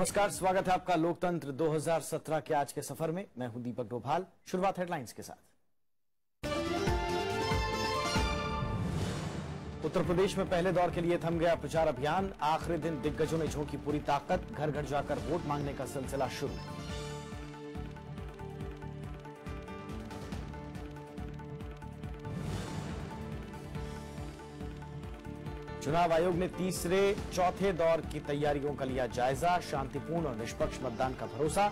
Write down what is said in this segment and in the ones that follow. नमस्कार, स्वागत है आपका लोकतंत्र 2017 के आज के सफर में। मैं हूं दीपक डोभाल। शुरुआत हेडलाइंस के साथ। उत्तर प्रदेश में पहले दौर के लिए थम गया प्रचार अभियान। आखिरी दिन दिग्गजों ने झोंकी पूरी ताकत। घर घर जाकर वोट मांगने का सिलसिला शुरू। चुनाव आयोग ने तीसरे चौथे दौर की तैयारियों का लिया जायजा। शांतिपूर्ण और निष्पक्ष मतदान का भरोसा।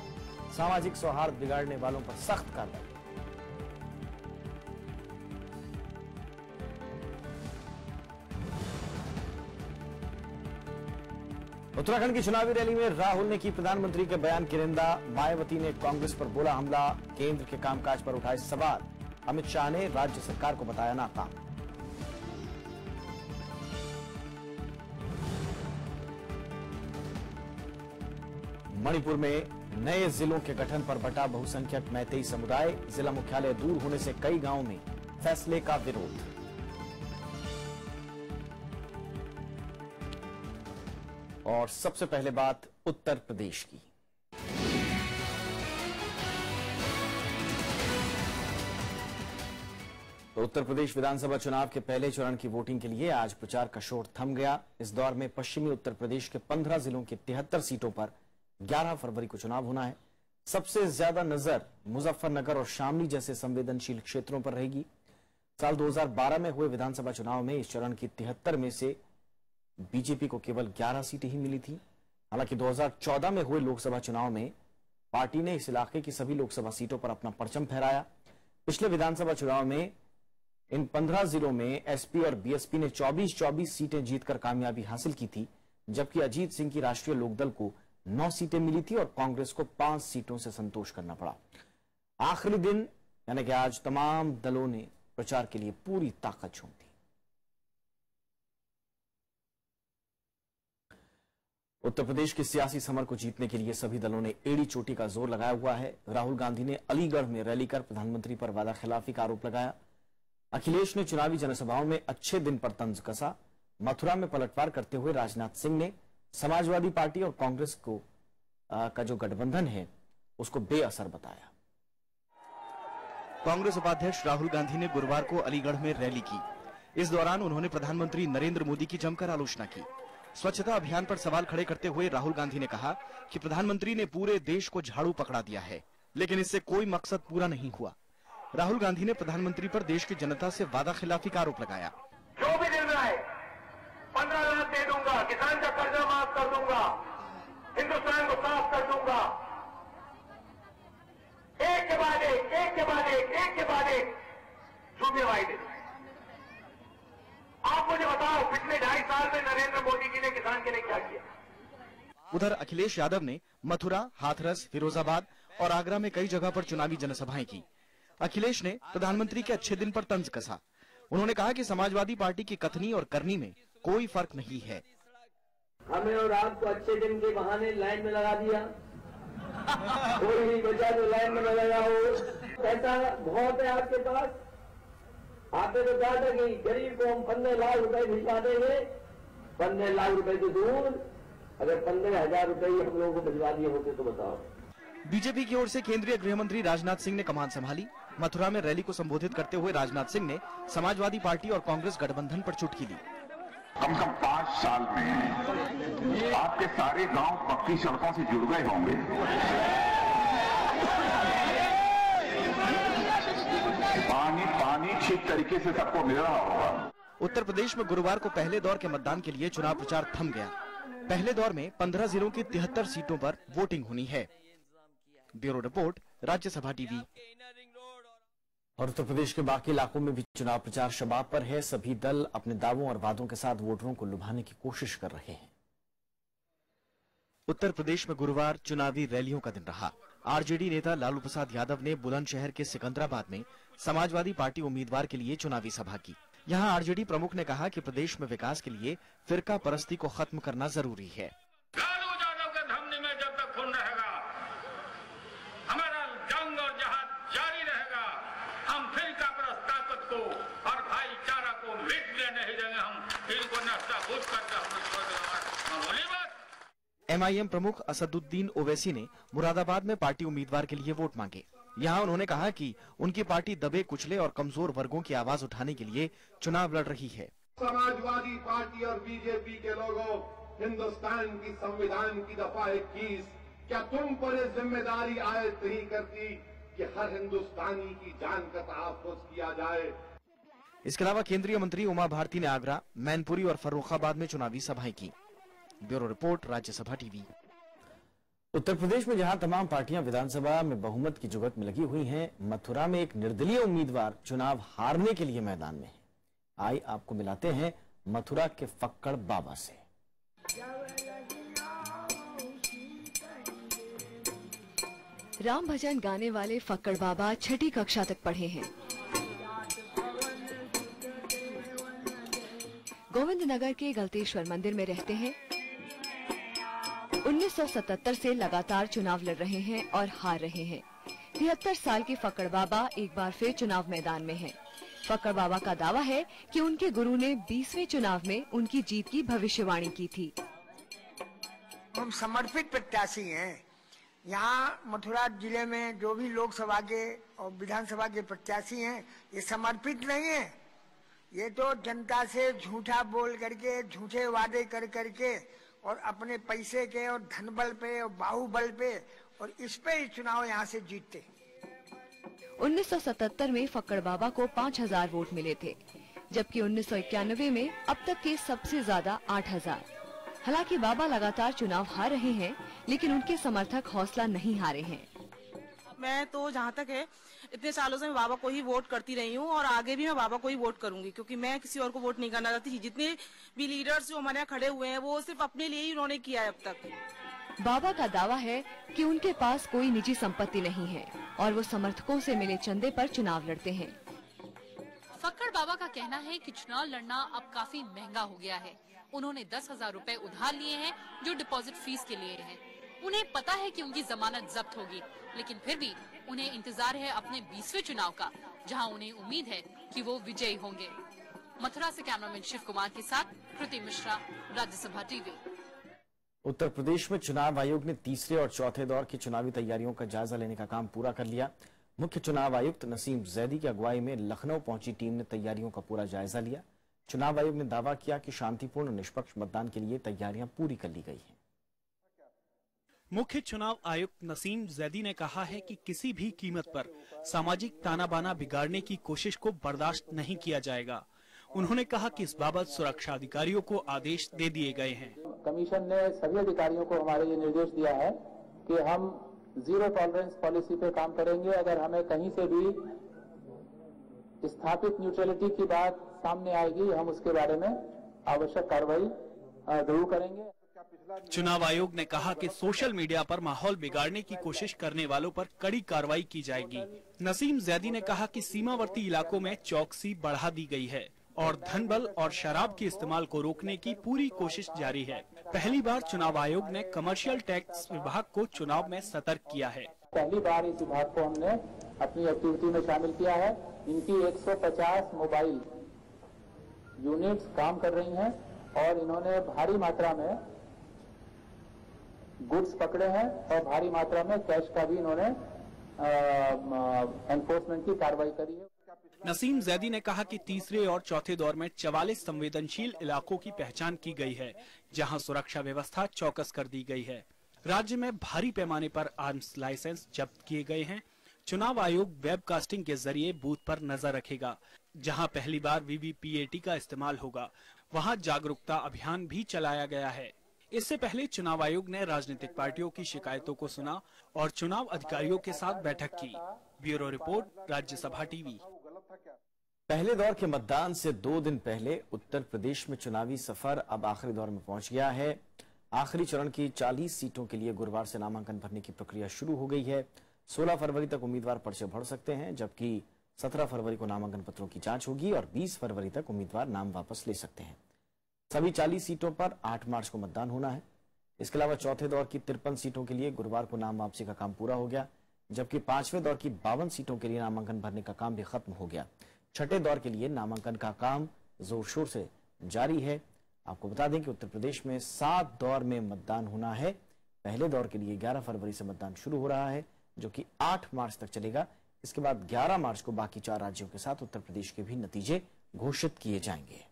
सामाजिक सौहार्द बिगाड़ने वालों पर सख्त कार्रवाई। उत्तराखंड की चुनावी रैली में राहुल ने की प्रधानमंत्री के बयान की निंदा। मायावती ने कांग्रेस पर बोला हमला। केंद्र के कामकाज पर उठाए सवाल। अमित शाह ने राज्य सरकार को बताया नाकाम। मणिपुर में नए जिलों के गठन पर बटा बहुसंख्यक मैतेई समुदाय। जिला मुख्यालय दूर होने से कई गांवों में फैसले का विरोध। और सबसे पहले बात उत्तर प्रदेश की। तो उत्तर प्रदेश विधानसभा चुनाव के पहले चरण की वोटिंग के लिए आज प्रचार का शोर थम गया। इस दौर में पश्चिमी उत्तर प्रदेश के 15 जिलों की 73 सीटों पर 11 फरवरी को चुनाव होना है। सबसे ज्यादा नजर मुजफ्फरनगर और शामली जैसे संवेदनशील क्षेत्रों पर रहेगी। साल 2012 में हुए विधानसभा चुनाव में इस चरण की 73 में से बीजेपी को केवल 11 सीटें ही मिली थी। हालांकि 2014 में हुए लोकसभा चुनाव में पार्टी ने इस इलाके की सभी लोकसभा सीटों पर अपना परचम फहराया। पिछले विधानसभा चुनाव में इन 15 जिलों में एसपी और बीएसपी ने 24-24 सीटें जीतकर कामयाबी हासिल की थी, जबकि अजीत सिंह की राष्ट्रीय लोकदल को 9 सीटें मिली थी और कांग्रेस को 5 सीटों से संतोष करना पड़ा। आखिरी दिन यानी कि आज तमाम दलों ने प्रचार के लिए पूरी ताकत झोंक दी। उत्तर प्रदेश के सियासी समर को जीतने के लिए सभी दलों ने एड़ी चोटी का जोर लगाया हुआ है। राहुल गांधी ने अलीगढ़ में रैली कर प्रधानमंत्री पर वादा खिलाफी का आरोप लगाया। अखिलेश ने चुनावी जनसभाओं में अच्छे दिन पर तंज कसा। मथुरा में पलटवार करते हुए राजनाथ सिंह ने समाजवादी पार्टी और कांग्रेस का जो गठबंधन है उसको बेअसर बताया। कांग्रेस उपाध्यक्ष राहुल गांधी ने गुरुवार को अलीगढ़ में रैली की। इस दौरान उन्होंने प्रधानमंत्री नरेंद्र मोदी की जमकर आलोचना की। स्वच्छता अभियान पर सवाल खड़े करते हुए राहुल गांधी ने कहा कि प्रधानमंत्री ने पूरे देश को झाड़ू पकड़ा दिया है, लेकिन इससे कोई मकसद पूरा नहीं हुआ। राहुल गांधी ने प्रधानमंत्री पर देश की जनता से वादा खिलाफी का आरोप लगाया। जो भी मिल रहा है 15 लाख दे दूंगा, किसान का कर्जा माफ कर दूंगा, हिंदुस्तान को साफ कर दूंगा, एक के बाद एक, एक के बाद एक, एक के बाद एक झूठे वायदे। आप मुझे बताओ पिछले 2.5 साल में नरेंद्र मोदी जी ने किसान के लिए क्या किया? उधर अखिलेश यादव ने मथुरा, हाथरस, फिरोजाबाद और आगरा में कई जगह पर चुनावी जनसभाएं की। अखिलेश ने प्रधानमंत्री के अच्छे दिन पर तंज कसा। उन्होंने कहा कि समाजवादी पार्टी की कथनी और करनी में कोई फर्क नहीं है। हमें और आपको अच्छे दिन के बहाने लाइन में लगा दिया। कोई भी बचा जो लाइन में लगा हो, पैसा बहुत है आपके पास। आपने तो कहा था कि गरीब को हम 15 लाख रुपए भिजवा देंगे। 15 लाख रुपए तो दूर, अगर 15,000 रुपए हम लोगों को भिजवा दिए होते तो बताओ। बीजेपी की ओर से केंद्रीय गृह मंत्री राजनाथ सिंह ने कमान संभाली। मथुरा में रैली को संबोधित करते हुए राजनाथ सिंह ने समाजवादी पार्टी और कांग्रेस गठबंधन पर चुटकी दी। कम से कम 5 साल में आपके सारे गांव पक्की सड़कों से जुड़ गए होंगे। पानी ठीक तरीके से सबको मिल रहा होगा। उत्तर प्रदेश में गुरुवार को पहले दौर के मतदान के लिए चुनाव प्रचार थम गया। पहले दौर में 15 जिलों की 73 सीटों पर वोटिंग होनी है। ब्यूरो रिपोर्ट, राज्य सभा टीवी। और उत्तर प्रदेश के बाकी इलाकों में भी चुनाव प्रचार शबाब पर है। सभी दल अपने दावों और वादों के साथ वोटरों को लुभाने की कोशिश कर रहे हैं। उत्तर प्रदेश में गुरुवार चुनावी रैलियों का दिन रहा। आरजेडी नेता लालू प्रसाद यादव ने बुलंदशहर के सिकंदराबाद में समाजवादी पार्टी उम्मीदवार के लिए चुनावी सभा की। यहाँ आरजेडी प्रमुख ने कहा कि प्रदेश में विकास के लिए फिरका परस्ती को खत्म करना जरूरी है। एमआईएम प्रमुख असदुद्दीन ओवैसी ने मुरादाबाद में पार्टी उम्मीदवार के लिए वोट मांगे। यहाँ उन्होंने कहा कि उनकी पार्टी दबे कुचले और कमजोर वर्गों की आवाज उठाने के लिए चुनाव लड़ रही है। समाजवादी पार्टी और बीजेपी के लोगों, हिंदुस्तान की संविधान की दफा 21 क्या तुम पर यह जिम्मेदारी आयत नहीं करती कि हर हिंदुस्तानी की जान का तहफ़्फ़ुज़ किया जाए। इसके अलावा केंद्रीय मंत्री उमा भारती ने आगरा, मैनपुरी और फर्रुखाबाद में चुनावी सभाएं की। Bureau report, Rajya Sabha TV. Uttar Pradesh में जहां तमाम पार्टियां विधानसभा में बहुमत की जुगत में लगी हुई हैं, मथुरा में एक निर्दलीय उम्मीदवार चुनाव हारने के लिए मैदान में है। आई आपको मिलाते हैं मथुरा के फक्कड़ बाबा से। राम भजन गाने वाले फक्कड़ बाबा छठी कक्षा तक पढ़े हैं। गोविंद नगर के गलतेश्वर मंदिर में रहते हैं। 1977 से लगातार चुनाव लड़ रहे हैं और हार रहे हैं। 73 साल के फक्कड़ बाबा एक बार फिर चुनाव मैदान में हैं। फक्कड़ बाबा का दावा है कि उनके गुरु ने 20वें चुनाव में उनकी जीत की भविष्यवाणी की थी। हम समर्पित प्रत्याशी हैं। यहाँ मथुरा जिले में जो भी लोकसभा के और विधानसभा के प्रत्याशी हैं, ये समर्पित नहीं है। ये तो जनता से झूठा बोल करके, झूठे वादे कर करके और अपने पैसे के और धनबल पे और बाहुबल पे और इस पे ही चुनाव यहाँ से जीतते। 1977 में फक्कड़ बाबा को 5000 वोट मिले थे, जबकि 1991 में अब तक के सबसे ज्यादा 8000। हालांकि बाबा लगातार चुनाव हार रहे हैं, लेकिन उनके समर्थक हौसला नहीं हारे हैं। मैं तो जहाँ तक है इतने सालों से मैं बाबा को ही वोट करती रही हूँ और आगे भी मैं बाबा को ही वोट करूंगी, क्योंकि मैं किसी और को वोट नहीं करना चाहती। जितने भी लीडर्स जो हमारे यहाँ खड़े हुए हैं वो सिर्फ अपने लिए ही उन्होंने किया है अब तक। बाबा का दावा है कि उनके पास कोई निजी संपत्ति नहीं है और वो समर्थकों से मिले चंदे पर चुनाव लड़ते हैं। फक्कड़ बाबा का कहना है कि चुनाव लड़ना अब काफी महंगा हो गया है। उन्होंने 10,000 रूपए उधार लिए हैं जो डिपॉजिट फीस के लिए है। उन्हें पता है कि उनकी जमानत जब्त होगी, लेकिन फिर भी उन्हें इंतजार है अपने 20वें चुनाव का, जहां उन्हें उम्मीद है कि वो विजयी होंगे। मथुरा से कैमरामैन शिव कुमार के साथ प्रीति मिश्रा, राज्यसभा टीवी। उत्तर प्रदेश में चुनाव आयोग ने तीसरे और चौथे दौर की चुनावी तैयारियों का जायजा लेने का काम पूरा कर लिया। मुख्य चुनाव आयुक्त नसीम जैदी की अगुवाई में लखनऊ पहुंची टीम ने तैयारियों का पूरा जायजा लिया। चुनाव आयोग ने दावा किया कि शांतिपूर्ण निष्पक्ष मतदान के लिए तैयारियां पूरी कर ली गई हैं। मुख्य चुनाव आयुक्त नसीम जैदी ने कहा है कि किसी भी कीमत पर सामाजिक ताना-बाना बिगाड़ने की कोशिश को बर्दाश्त नहीं किया जाएगा। उन्होंने कहा कि इस बाबत सुरक्षा अधिकारियों को आदेश दे दिए गए हैं। कमीशन ने सभी अधिकारियों को हमारे ये निर्देश दिया है कि हम जीरो टॉलरेंस पॉलिसी पे काम करेंगे। अगर हमें कहीं से भी स्थापित न्यूट्रलिटी की बात सामने आएगी, हम उसके बारे में आवश्यक कार्रवाई जरूर करेंगे। चुनाव आयोग ने कहा कि सोशल मीडिया पर माहौल बिगाड़ने की कोशिश करने वालों पर कड़ी कार्रवाई की जाएगी। नसीम जैदी ने कहा कि सीमावर्ती इलाकों में चौकसी बढ़ा दी गई है और धनबल और शराब के इस्तेमाल को रोकने की पूरी कोशिश जारी है। पहली बार चुनाव आयोग ने कमर्शियल टैक्स विभाग को चुनाव में सतर्क किया है। पहली बार इस विभाग को हमने अपनी एक्टिविटी में शामिल किया है। इनकी 150 मोबाइल यूनिट काम कर रही है और इन्होंने भारी मात्रा में गुड्स पकड़े हैं और भारी मात्रा में कैश का भी इन्होंने एनफोर्समेंट की कार्रवाई करी है। नसीम जैदी ने कहा कि तीसरे और चौथे दौर में 44 संवेदनशील इलाकों की पहचान की गई है, जहां सुरक्षा व्यवस्था चौकस कर दी गई है। राज्य में भारी पैमाने पर आर्म्स लाइसेंस जब्त किए गए हैं। चुनाव आयोग वेबकास्टिंग के जरिए बूथ पर नजर रखेगा। जहां पहली बार वीवीपीएटी का इस्तेमाल होगा, वहां जागरूकता अभियान भी चलाया गया है। इससे पहले चुनाव आयोग ने राजनीतिक पार्टियों की शिकायतों को सुना और चुनाव अधिकारियों के साथ बैठक की। Bureau report, Rajya Sabha TV. पहले दौर के मतदान से 2 दिन पहले उत्तर प्रदेश में चुनावी सफर अब आखिरी दौर में पहुंच गया है। आखिरी चरण की 40 सीटों के लिए गुरुवार से नामांकन भरने की प्रक्रिया शुरू हो गई है। 16 फरवरी तक उम्मीदवार पर्चे भर सकते हैं, जबकि 17 फरवरी को नामांकन पत्रों की जाँच होगी और 20 फरवरी तक उम्मीदवार नाम वापस ले सकते हैं। सभी 40 सीटों पर 8 मार्च को मतदान होना है। इसके अलावा चौथे दौर की 53 सीटों के लिए गुरुवार को नाम वापसी का काम पूरा हो गया, जबकि 5वें दौर की 52 सीटों के लिए नामांकन भरने का काम भी खत्म हो गया। 6ठे दौर के लिए नामांकन का काम जोर शोर से जारी है। आपको बता दें कि उत्तर प्रदेश में 7 दौर में मतदान होना है। पहले दौर के लिए 11 फरवरी से मतदान शुरू हो रहा है जो कि 8 मार्च तक चलेगा। इसके बाद 11 मार्च को बाकी 4 राज्यों के साथ उत्तर प्रदेश के भी नतीजे घोषित किए जाएंगे।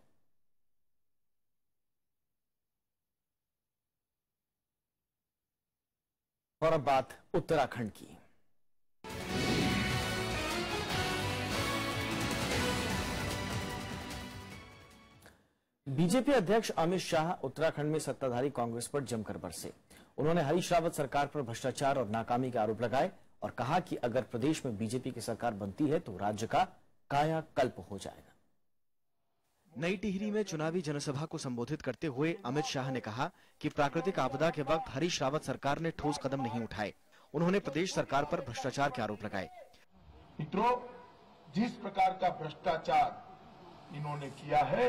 और अब बात उत्तराखंड की। बीजेपी अध्यक्ष अमित शाह उत्तराखंड में सत्ताधारी कांग्रेस पर जमकर बरसे। उन्होंने हरीश रावत सरकार पर भ्रष्टाचार और नाकामी के आरोप लगाए और कहा कि अगर प्रदेश में बीजेपी की सरकार बनती है तो राज्य का कायाकल्प हो जाएगा। नई टिहरी में चुनावी जनसभा को संबोधित करते हुए अमित शाह ने कहा कि प्राकृतिक आपदा के वक्त हरीश रावत सरकार ने ठोस कदम नहीं उठाए। उन्होंने प्रदेश सरकार पर भ्रष्टाचार के आरोप लगाए। मित्रों, जिस प्रकार का भ्रष्टाचार इन्होंने किया है,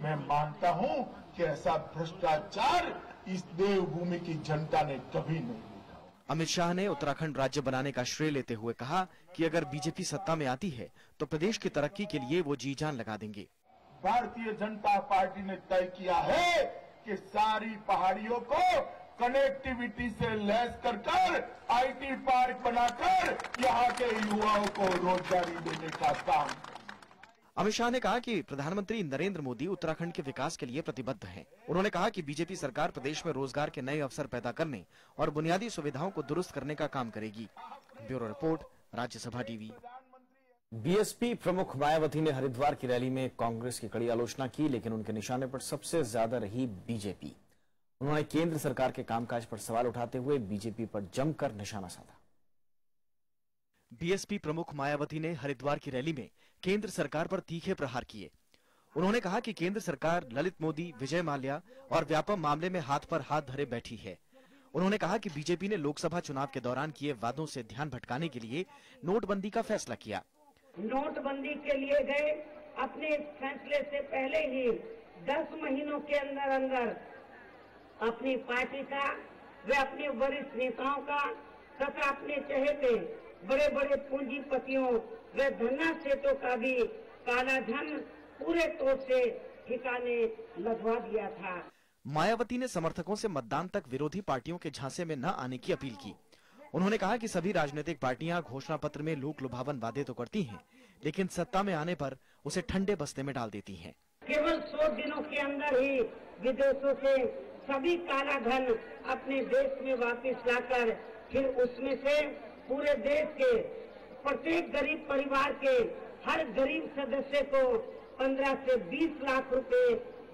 मैं मानता हूं कि ऐसा भ्रष्टाचार इस देवभूमि की जनता ने कभी नहीं देखा। अमित शाह ने उत्तराखंड राज्य बनाने का श्रेय लेते हुए कहा कि अगर बीजेपी सत्ता में आती है तो प्रदेश की तरक्की के लिए वो जी जान लगा देंगे। भारतीय जनता पार्टी ने तय किया है कि सारी पहाड़ियों को कनेक्टिविटी से लैस कर कर आईटी पार्क बनाकर यहाँ के युवाओं को रोजगारी देने का काम। अमित शाह ने कहा कि प्रधानमंत्री नरेंद्र मोदी उत्तराखंड के विकास के लिए प्रतिबद्ध हैं। उन्होंने कहा कि बीजेपी सरकार प्रदेश में रोजगार के नए अवसर पैदा करने और बुनियादी सुविधाओं को दुरुस्त करने का काम करेगी। Bureau report, Rajya Sabha TV. BSP प्रमुख मायावती ने हरिद्वार की रैली में कांग्रेस की कड़ी आलोचना की, लेकिन उनके निशाने पर सबसे ज्यादा रही बीजेपी। उन्होंने केंद्र सरकार के कामकाज पर सवाल उठाते हुए बीजेपी पर जमकर निशाना साधा। बीएसपी प्रमुख मायावती ने हरिद्वार की रैली में केंद्र सरकार पर तीखे प्रहार किए। उन्होंने कहा कि केंद्र सरकार ललित मोदी, विजय माल्या और व्यापम मामले में हाथ पर हाथ धरे बैठी है। उन्होंने कहा कि बीजेपी ने लोकसभा चुनाव के दौरान किए वादों से ध्यान भटकाने के लिए नोटबंदी का फैसला किया। नोटबंदी के लिए गए अपने फैसले से पहले ही 10 महीनों के अंदर अंदर अपनी पार्टी का, वे अपने वरिष्ठ नेताओं का तथा अपने चहेते बड़े बड़े पूंजीपतियों व धन्ना सेठों का भी काला धन पूरे तौर से ठिकाने लगवा दिया था। मायावती ने समर्थकों से मतदान तक विरोधी पार्टियों के झांसे में न आने की अपील की। उन्होंने कहा कि सभी राजनीतिक पार्टियां घोषणा पत्र में लोक लुभावन वादे तो करती हैं, लेकिन सत्ता में आने पर उसे ठंडे बस्ते में डाल देती हैं। केवल 100 दिनों के अंदर ही विदेशों से सभी काला धन अपने देश में वापस लाकर फिर उसमें से पूरे देश के प्रत्येक गरीब परिवार के हर गरीब सदस्य को 15 से 20 लाख रुपए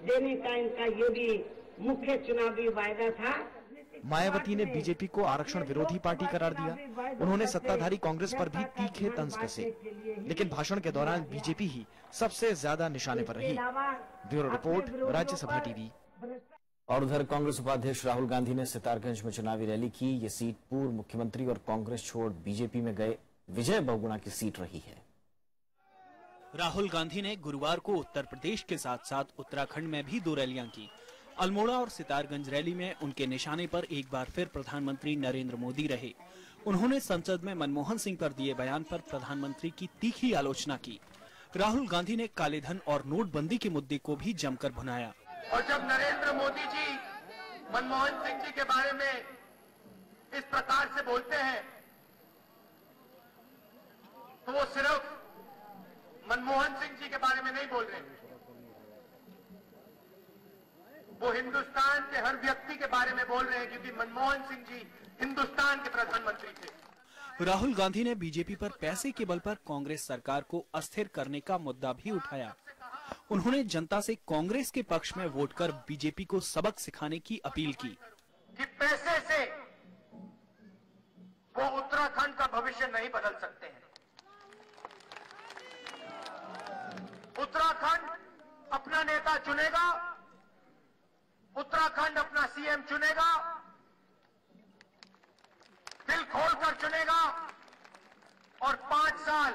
देने का इनका ये भी मुख्य चुनावी वायदा था। मायावती ने बीजेपी को आरक्षण विरोधी पार्टी करार दिया। उन्होंने सत्ताधारी कांग्रेस पर भी तीखे तंज कसे, लेकिन भाषण के दौरान बीजेपी ही सबसे ज्यादा निशाने पर रही। Bureau report, Rajya Sabha TV. और उधर कांग्रेस उपाध्यक्ष राहुल गांधी ने सितारगंज में चुनावी रैली की। ये सीट पूर्व मुख्यमंत्री और कांग्रेस छोड़ बीजेपी में गए विजय बहुगुणा की सीट रही है। राहुल गांधी ने गुरुवार को उत्तर प्रदेश के साथ साथ उत्तराखंड में भी दो रैलियां की। अल्मोड़ा और सितारगंज रैली में उनके निशाने पर एक बार फिर प्रधानमंत्री नरेंद्र मोदी रहे। उन्होंने संसद में मनमोहन सिंह पर दिए बयान पर प्रधानमंत्री की तीखी आलोचना की। राहुल गांधी ने काले धन और नोटबंदी के मुद्दे को भी जमकर भुनाया। और जब नरेंद्र मोदी जी मनमोहन सिंह जी के बारे में इस प्रकार से बोलते हैं तो वो सिर्फ मनमोहन सिंह जी के बारे में नहीं बोल रहे हैं, वो हिंदुस्तान के हर व्यक्ति के बारे में बोल रहे हैं, क्योंकि मनमोहन सिंह जी हिंदुस्तान के प्रधानमंत्री थे। राहुल गांधी ने बीजेपी पर पैसे के बल पर कांग्रेस सरकार को अस्थिर करने का मुद्दा भी उठाया। उन्होंने जनता से कांग्रेस के पक्ष में वोट कर बीजेपी को सबक सिखाने की अपील की कि पैसे से वो उत्तराखंड का भविष्य नहीं बदल सकते हैं। उत्तराखंड अपना नेता चुनेगा, उत्तराखंड अपना सीएम चुनेगा, दिल खोलकर चुनेगा और 5 साल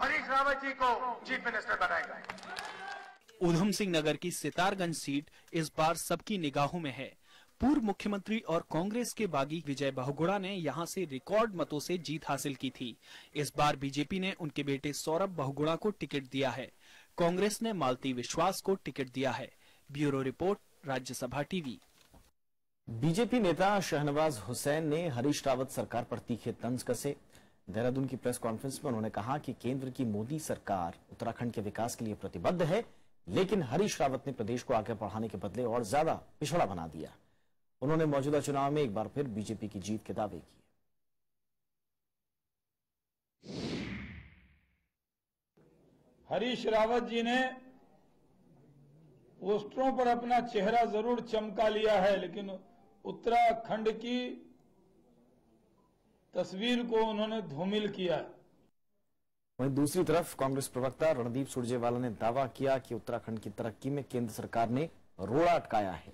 हरीश रावत जी को चीफ मिनिस्टर बनाएगा। ऊधम सिंह नगर की सितारगंज सीट इस बार सबकी निगाहों में है। पूर्व मुख्यमंत्री और कांग्रेस के बागी विजय बहुगुणा ने यहां से रिकॉर्ड मतों से जीत हासिल की थी। इस बार बीजेपी ने उनके बेटे सौरभ बहुगुणा को टिकट दिया है। कांग्रेस ने मालती विश्वास को टिकट दिया है। Bureau report Rajya Sabha TV. BJP नेता शहनवाज हुसैन ने हरीश रावत सरकार पर तीखे तंज कसे। देहरादून की प्रेस कॉन्फ्रेंस में उन्होंने कहा कि केंद्र की मोदी सरकार उत्तराखंड के विकास के लिए प्रतिबद्ध है, लेकिन हरीश रावत ने प्रदेश को आगे बढ़ाने के बदले और ज्यादा पिछड़ा बना दिया। उन्होंने मौजूदा चुनाव में एक बार फिर बीजेपी की जीत के दावे किए। हरीश रावत जी ने पोस्टरों पर अपना चेहरा जरूर चमका लिया है, लेकिन उत्तराखंड की तस्वीर को उन्होंने धूमिल किया। वहीं दूसरी तरफ कांग्रेस प्रवक्ता रणदीप सुरजेवाला ने दावा किया कि उत्तराखंड की तरक्की में केंद्र सरकार ने रोड़ा अटकाया है।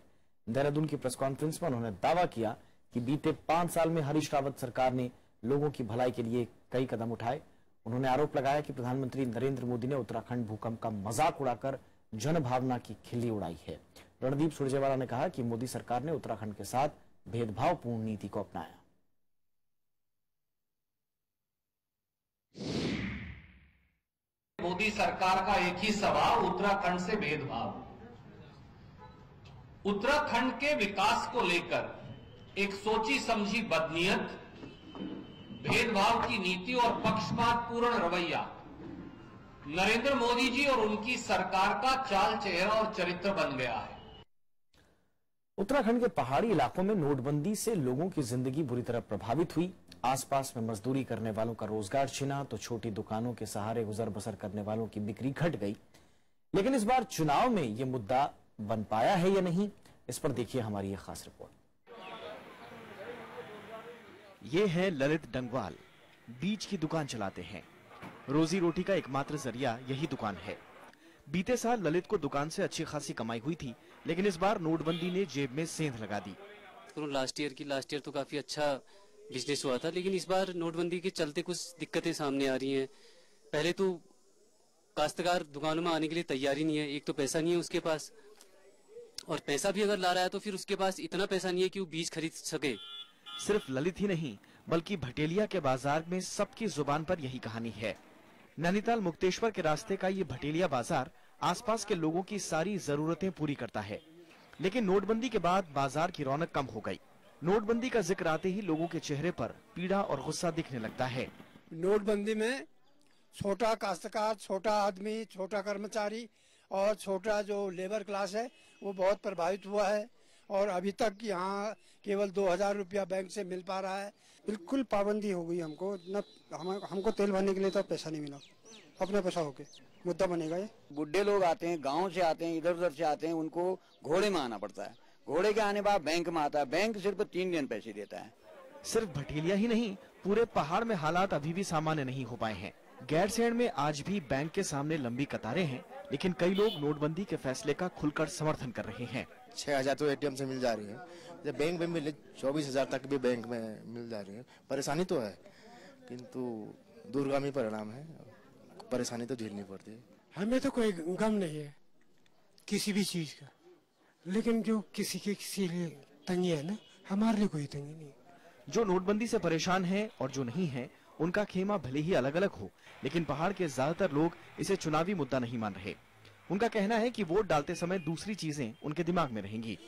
देहरादून की प्रेस कॉन्फ्रेंस में उन्होंने दावा किया कि बीते 5 साल में हरीश रावत सरकार ने लोगों की भलाई के लिए कई कदम उठाए। उन्होंने आरोप लगाया कि प्रधानमंत्री नरेंद्र मोदी ने उत्तराखंड भूकंप का मजाक उड़ाकर जनभावना की खिल्ली उड़ाई है। रणदीप सुरजेवाला ने कहा कि मोदी सरकार ने उत्तराखंड के साथ भेदभावपूर्ण नीति को अपनाया। मोदी सरकार का एक ही सवाल, उत्तराखंड से भेदभाव। उत्तराखंड के विकास को लेकर एक सोची समझी बदनीयत, भेदभाव की नीति और पक्षपातपूर्ण रवैया नरेंद्र मोदी जी और उनकी सरकार का चाल चेहरा और चरित्र बन गया है। उत्तराखंड के पहाड़ी इलाकों में नोटबंदी से लोगों की जिंदगी बुरी तरह प्रभावित हुई। आसपास में मजदूरी करने वालों का रोजगार छिना तो छोटी दुकानों के सहारे गुजर बसर करने वालों की बिक्री घट गई। लेकिन इस बार चुनाव में ये मुद्दा बन पाया है या नहीं, इस पर देखिए हमारी ये खास रिपोर्ट। ये है ललित डंगवाल, बीज की दुकान चलाते हैं। रोजी रोटी का एकमात्र जरिया यही दुकान है। बीते साल ललित को दुकान से अच्छी खासी कमाई हुई थी, लेकिन इस बार नोटबंदी ने जेब में सेंध लगा दी। तो लास्ट ईयर तो काफी अच्छा बिजनेस हुआ था, लेकिन इस बार नोटबंदी के चलते कुछ दिक्कतें सामने आ रही हैं। पहले तो काश्तकार दुकानों में आने के लिए तैयार ही नहीं है। एक तो पैसा नहीं है उसके पास, और पैसा भी अगर ला रहा है तो फिर उसके पास इतना पैसा नहीं है कि वो बीज खरीद सके। सिर्फ ललित ही नहीं बल्कि भटेलिया के बाजार में सबकी जुबान पर यही कहानी है। नैनीताल मुक्तेश्वर के रास्ते का ये भटेलिया बाजार आसपास के लोगों की सारी जरूरतें पूरी करता है, लेकिन नोटबंदी के बाद बाजार की रौनक कम हो गई। नोटबंदी का जिक्र आते ही लोगों के चेहरे पर पीड़ा और गुस्सा दिखने लगता है। नोटबंदी में छोटा काश्तकार, छोटा आदमी, छोटा कर्मचारी और छोटा जो लेबर क्लास है वो बहुत प्रभावित हुआ है, और अभी तक यहाँ केवल 2000 रुपया बैंक से मिल पा रहा है। बिल्कुल पाबंदी हो गई। हमको न हमको तेल भरने के लिए तो पैसा नहीं मिला, अपना पैसा होके मुद्दा बनेगा ये। बुड्ढे लोग आते हैं, गांव से आते हैं, इधर उधर से आते हैं, उनको घोड़े में आना पड़ता है। घोड़े के आने बाद बैंक में आता है, बैंक सिर्फ 3 दिन पैसे देता है। सिर्फ भटेलिया ही नहीं, पूरे पहाड़ में हालात अभी भी सामान्य नहीं हो पाए हैं। गैरसैंण में आज भी बैंक के सामने लंबी कतारें हैं, लेकिन कई लोग नोटबंदी के फैसले का खुलकर समर्थन कर रहे हैं। 6000 तो एटीएम से मिल जा रही है, जब बैंक में मिले 24000 तक भी बैंक में मिल जा रही है। परेशानी तो है, किंतु दूरगामी परिणाम है, परेशानी तो झेलनी पड़ती है। हमें तो कोई गम नहीं है किसी भी चीज का, लेकिन जो किसी के लिए तंगी है ना, हमारे लिए कोई तंगी नहीं। जो नोटबंदी से परेशान है और जो नहीं है उनका खेमा भले ही अलग अलग हो, लेकिन पहाड़ के ज्यादातर लोग इसे चुनावी मुद्दा नहीं मान रहे। उनका कहना है कि वोट डालते समय दूसरी चीजें उनके दिमाग में रहेंगी।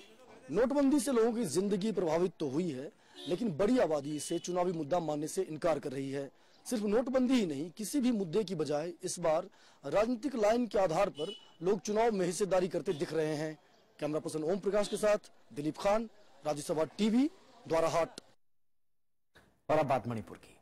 नोटबंदी से लोगों की जिंदगी प्रभावित तो हुई है, लेकिन बड़ी आबादी इसे चुनावी मुद्दा मानने से इनकार कर रही है। सिर्फ नोटबंदी ही नहीं, किसी भी मुद्दे की बजाय इस बार राजनीतिक लाइन के आधार पर लोग चुनाव में हिस्सेदारी करते दिख रहे हैं। कैमरा पर्सन ओम प्रकाश के साथ दिलीप खान, राज्यसभा टीवी, द्वाराहाट। और अब बात मणिपुर की।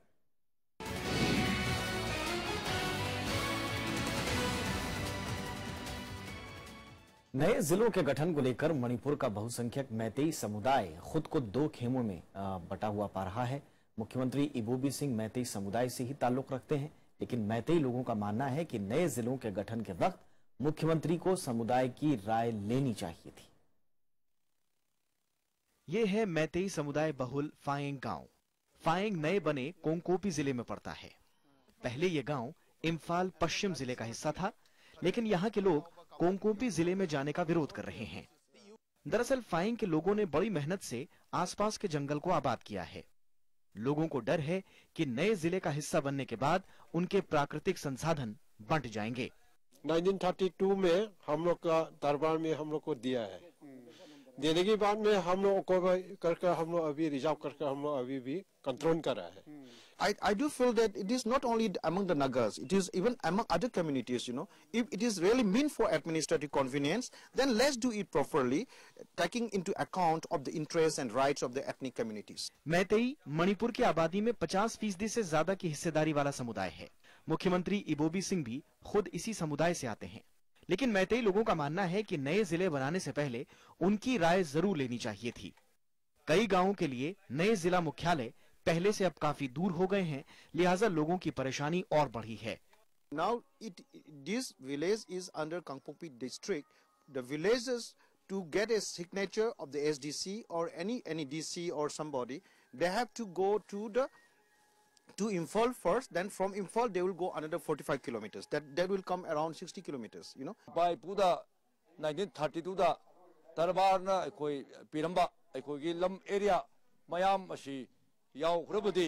नए जिलों के गठन को लेकर मणिपुर का बहुसंख्यक मैतेई समुदाय खुद को 2 खेमों में बटा हुआ पा रहा है। मुख्यमंत्री इबोबी सिंह मैतेई समुदाय से ही ताल्लुक रखते हैं, लेकिन मैतेई लोगों का मानना है कि नए जिलों के गठन के वक्त मुख्यमंत्री को समुदाय की राय लेनी चाहिए थी। ये है मैतेई समुदाय बहुल फायेंग गांव। फायेंग नए बने कोंकोपी जिले में पड़ता है। पहले ये गाँव इम्फाल पश्चिम जिले का हिस्सा था, लेकिन यहाँ के लोग कोंकोपी जिले में जाने का विरोध कर रहे हैं। दरअसल फाइंग के लोगों ने बड़ी मेहनत से आसपास के जंगल को आबाद किया है। लोगों को डर है कि नए जिले का हिस्सा बनने के बाद उनके प्राकृतिक संसाधन बंट जाएंगे। 1932 में हम लोग का दरबार में हम लोग को दिया है। देने के बाद में हम लोग को करके हम लोग अभी रिजर्व करके हम लोग अभी भी कंट्रोल कर रहा है। I do feel that it is not only among the Nagas, it is even among other communities, you know. If it is really meant for administrative convenience, then let's do it properly, taking into account of the interests and rights of the ethnic communities. Meitei Manipur की आबादी में 50% से ज्यादा की हिस्सेदारी वाला समुदाय है। मुख्यमंत्री इबोबी सिंह भी खुद इसी समुदाय से आते हैं, लेकिन मैतेई लोगों का मानना है कि नए जिले बनाने से पहले उनकी राय जरूर लेनी चाहिए थी। कई गाँवों के लिए नए जिला मुख्यालय पहले से अब काफी दूर हो गए हैं, लिहाजा लोगों की परेशानी और बढ़ी है। Now it this village is under Kangpokpi district. The villages to get a signature of the SDC or any DC or somebody, they have to go to the to Imphal first, then from Imphal they will go another 45 kilometers. That will come around 60 kilometers, you know. By Puda 1932 da Tarbarna koi Piramba koi Gilam area mayam ashi yau hrubudi।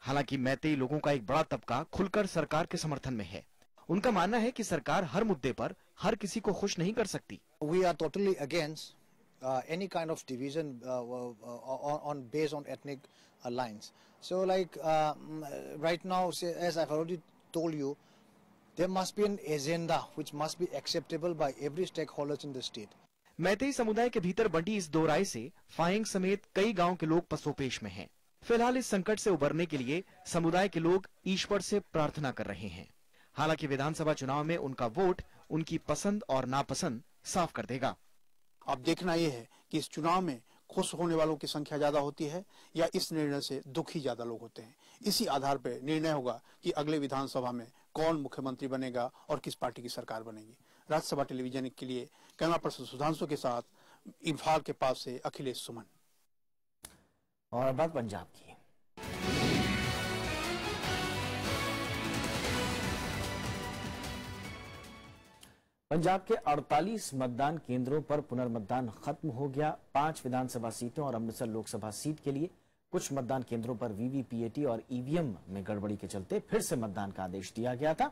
हालांकि मैतेई लोगों का एक बड़ा तबका खुलकर सरकार के समर्थन में है। उनका मानना है कि सरकार हर मुद्दे पर हर किसी को खुश नहीं कर सकती। We are totally against any kind of division on based on ethnic lines. So like right now, as I've already told you, there must be an agenda which must be acceptable by every stakeholders in the state. Meitei समुदाय के भीतर बंटी इस दो राय से frying समेत कई गांव के लोग पसोपेश में हैं। फिलहाल इस संकट से उबरने के लिए समुदाय के लोग ईश्वर से प्रार्थना कर रहे हैं। हालांकि विधानसभा चुनाव में उनका वोट उनकी पसंद और नापसंद साफ कर देगा। अब देखना यह है कि इस चुनाव में खुश होने वालों की संख्या ज्यादा होती है या इस निर्णय से दुखी ज्यादा लोग होते हैं। इसी आधार पर निर्णय होगा कि अगले विधानसभा में कौन मुख्यमंत्री बनेगा और किस पार्टी की सरकार बनेगी। राज्यसभा टेलीविजन के लिए कैमरा पर्सन सुधांशु के साथ इम्फाल के पास से अखिलेश सुमन। और अब बात पंजाब की। पंजाब के 48 मतदान केंद्रों पर पुनर्मतदान खत्म हो गया। 5 विधानसभा सीटों और अमृतसर लोकसभा सीट के लिए कुछ मतदान केंद्रों पर वीवीपीएटी और ईवीएम में गड़बड़ी के चलते फिर से मतदान का आदेश दिया गया था।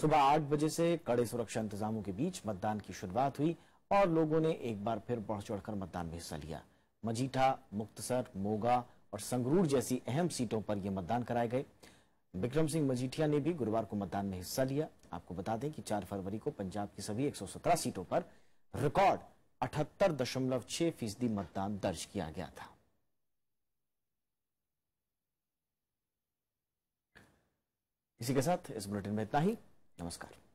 सुबह 8 बजे से कड़े सुरक्षा इंतजामों के बीच मतदान की शुरुआत हुई और लोगों ने एक बार फिर बढ़ चढ़कर मतदान में हिस्सा लिया। मजीठा, मुक्तसर, मोगा और संगरूर जैसी अहम सीटों पर ये मतदान कराए गए। बिक्रम सिंह मजीठिया ने भी गुरुवार को मतदान में हिस्सा लिया। आपको बता दें कि 4 फरवरी को पंजाब की सभी 117 सीटों पर रिकॉर्ड 78.6% मतदान दर्ज किया गया था। इसी के साथ इस बुलेटिन में इतना ही। नमस्कार।